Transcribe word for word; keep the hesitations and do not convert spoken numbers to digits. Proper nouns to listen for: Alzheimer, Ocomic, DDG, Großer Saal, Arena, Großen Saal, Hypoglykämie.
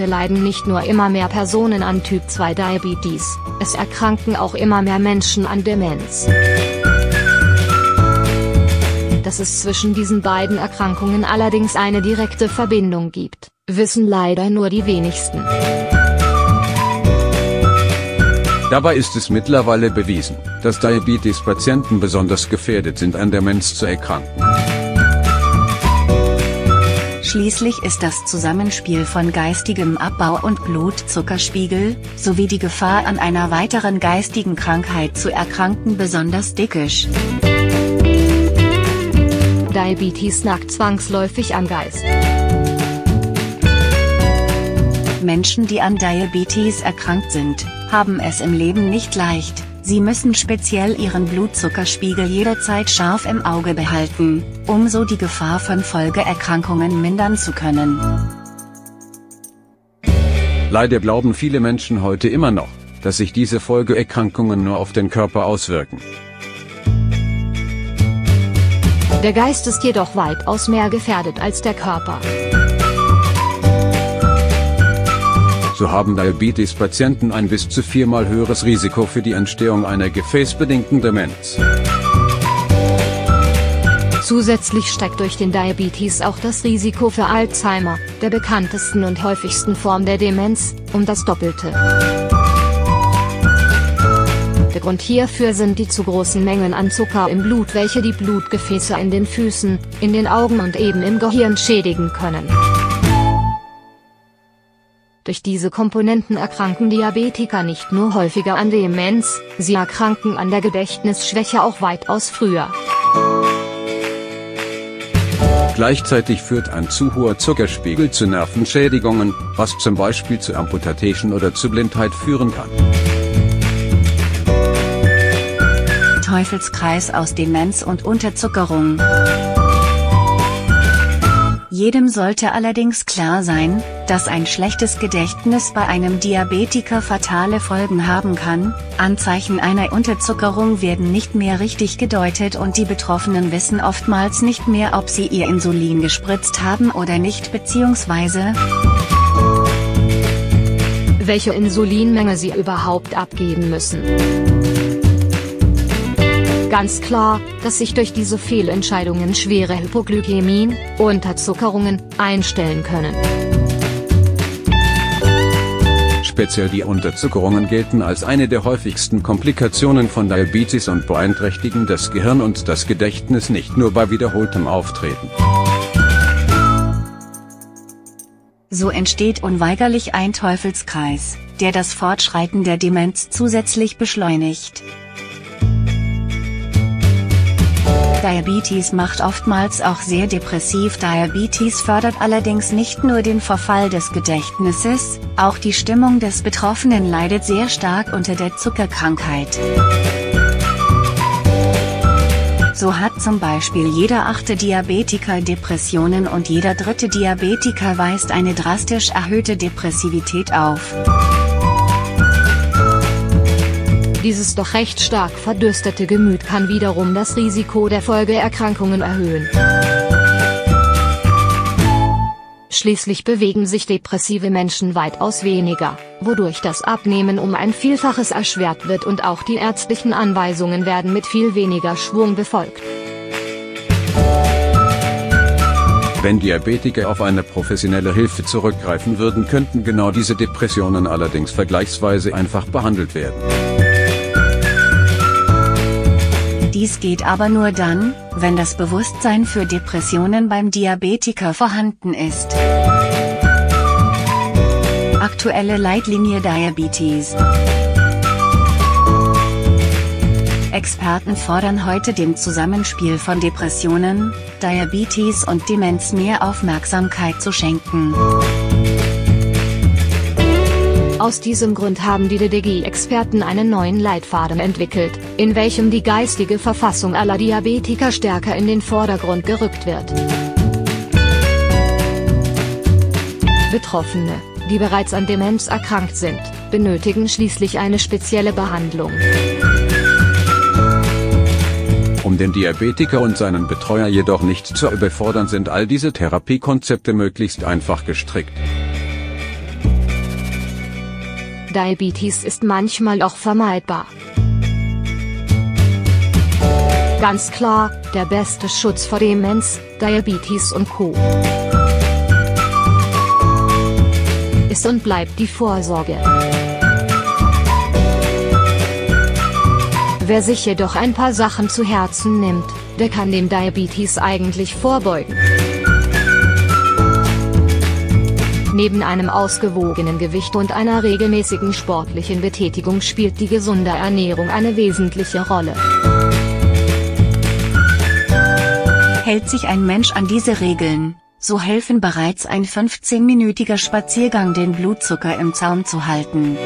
Heute leiden nicht nur immer mehr Personen an Typ zwei Diabetes, es erkranken auch immer mehr Menschen an Demenz. Dass es zwischen diesen beiden Erkrankungen allerdings eine direkte Verbindung gibt, wissen leider nur die wenigsten. Dabei ist es mittlerweile bewiesen, dass Diabetespatienten besonders gefährdet sind, an Demenz zu erkranken. Schließlich ist das Zusammenspiel von geistigem Abbau und Blutzuckerspiegel, sowie die Gefahr, an einer weiteren geistigen Krankheit zu erkranken, besonders tückisch. Diabetes nagt zwangsläufig am Geist. Menschen, die an Diabetes erkrankt sind, haben es im Leben nicht leicht. Sie müssen speziell ihren Blutzuckerspiegel jederzeit scharf im Auge behalten, um so die Gefahr von Folgeerkrankungen mindern zu können. Leider glauben viele Menschen heute immer noch, dass sich diese Folgeerkrankungen nur auf den Körper auswirken. Der Geist ist jedoch weitaus mehr gefährdet als der Körper. So haben Diabetespatienten ein bis zu viermal höheres Risiko für die Entstehung einer gefäßbedingten Demenz. Zusätzlich steckt durch den Diabetes auch das Risiko für Alzheimer, der bekanntesten und häufigsten Form der Demenz, um das Doppelte. Der Grund hierfür sind die zu großen Mengen an Zucker im Blut, welche die Blutgefäße in den Füßen, in den Augen und eben im Gehirn schädigen können. Durch diese Komponenten erkranken Diabetiker nicht nur häufiger an Demenz, sie erkranken an der Gedächtnisschwäche auch weitaus früher. Gleichzeitig führt ein zu hoher Zuckerspiegel zu Nervenschädigungen, was zum Beispiel zu Amputation oder zu Blindheit führen kann. Teufelskreis aus Demenz und Unterzuckerung. Jedem sollte allerdings klar sein, dass ein schlechtes Gedächtnis bei einem Diabetiker fatale Folgen haben kann. Anzeichen einer Unterzuckerung werden nicht mehr richtig gedeutet und die Betroffenen wissen oftmals nicht mehr, ob sie ihr Insulin gespritzt haben oder nicht bzw. welche Insulinmenge sie überhaupt abgeben müssen. Ganz klar, dass sich durch diese Fehlentscheidungen schwere Hypoglykämien, Unterzuckerungen, einstellen können. Speziell die Unterzuckerungen gelten als eine der häufigsten Komplikationen von Diabetes und beeinträchtigen das Gehirn und das Gedächtnis nicht nur bei wiederholtem Auftreten. So entsteht unweigerlich ein Teufelskreis, der das Fortschreiten der Demenz zusätzlich beschleunigt. Diabetes macht oftmals auch sehr depressiv. Diabetes fördert allerdings nicht nur den Verfall des Gedächtnisses, auch die Stimmung des Betroffenen leidet sehr stark unter der Zuckerkrankheit. So hat zum Beispiel jeder achte Diabetiker Depressionen und jeder dritte Diabetiker weist eine drastisch erhöhte Depressivität auf. Dieses doch recht stark verdürstete Gemüt kann wiederum das Risiko der Folgeerkrankungen erhöhen. Schließlich bewegen sich depressive Menschen weitaus weniger, wodurch das Abnehmen um ein Vielfaches erschwert wird und auch die ärztlichen Anweisungen werden mit viel weniger Schwung befolgt. Wenn Diabetiker auf eine professionelle Hilfe zurückgreifen würden, könnten genau diese Depressionen allerdings vergleichsweise einfach behandelt werden. Dies geht aber nur dann, wenn das Bewusstsein für Depressionen beim Diabetiker vorhanden ist. Aktuelle Leitlinie Diabetes. Experten fordern heute dem Zusammenspiel von Depressionen, Diabetes und Demenz mehr Aufmerksamkeit zu schenken. Aus diesem Grund haben die D D G-Experten einen neuen Leitfaden entwickelt, in welchem die geistige Verfassung aller Diabetiker stärker in den Vordergrund gerückt wird. Betroffene, die bereits an Demenz erkrankt sind, benötigen schließlich eine spezielle Behandlung. Um den Diabetiker und seinen Betreuer jedoch nicht zu überfordern, sind all diese Therapiekonzepte möglichst einfach gestrickt. Diabetes ist manchmal auch vermeidbar. Ganz klar, der beste Schutz vor Demenz, Diabetes und Co. ist und bleibt die Vorsorge. Wer sich jedoch ein paar Sachen zu Herzen nimmt, der kann dem Diabetes eigentlich vorbeugen. Neben einem ausgewogenen Gewicht und einer regelmäßigen sportlichen Betätigung spielt die gesunde Ernährung eine wesentliche Rolle. Hält sich ein Mensch an diese Regeln, so helfen bereits ein fünfzehnminütiger Spaziergang, den Blutzucker im Zaum zu halten.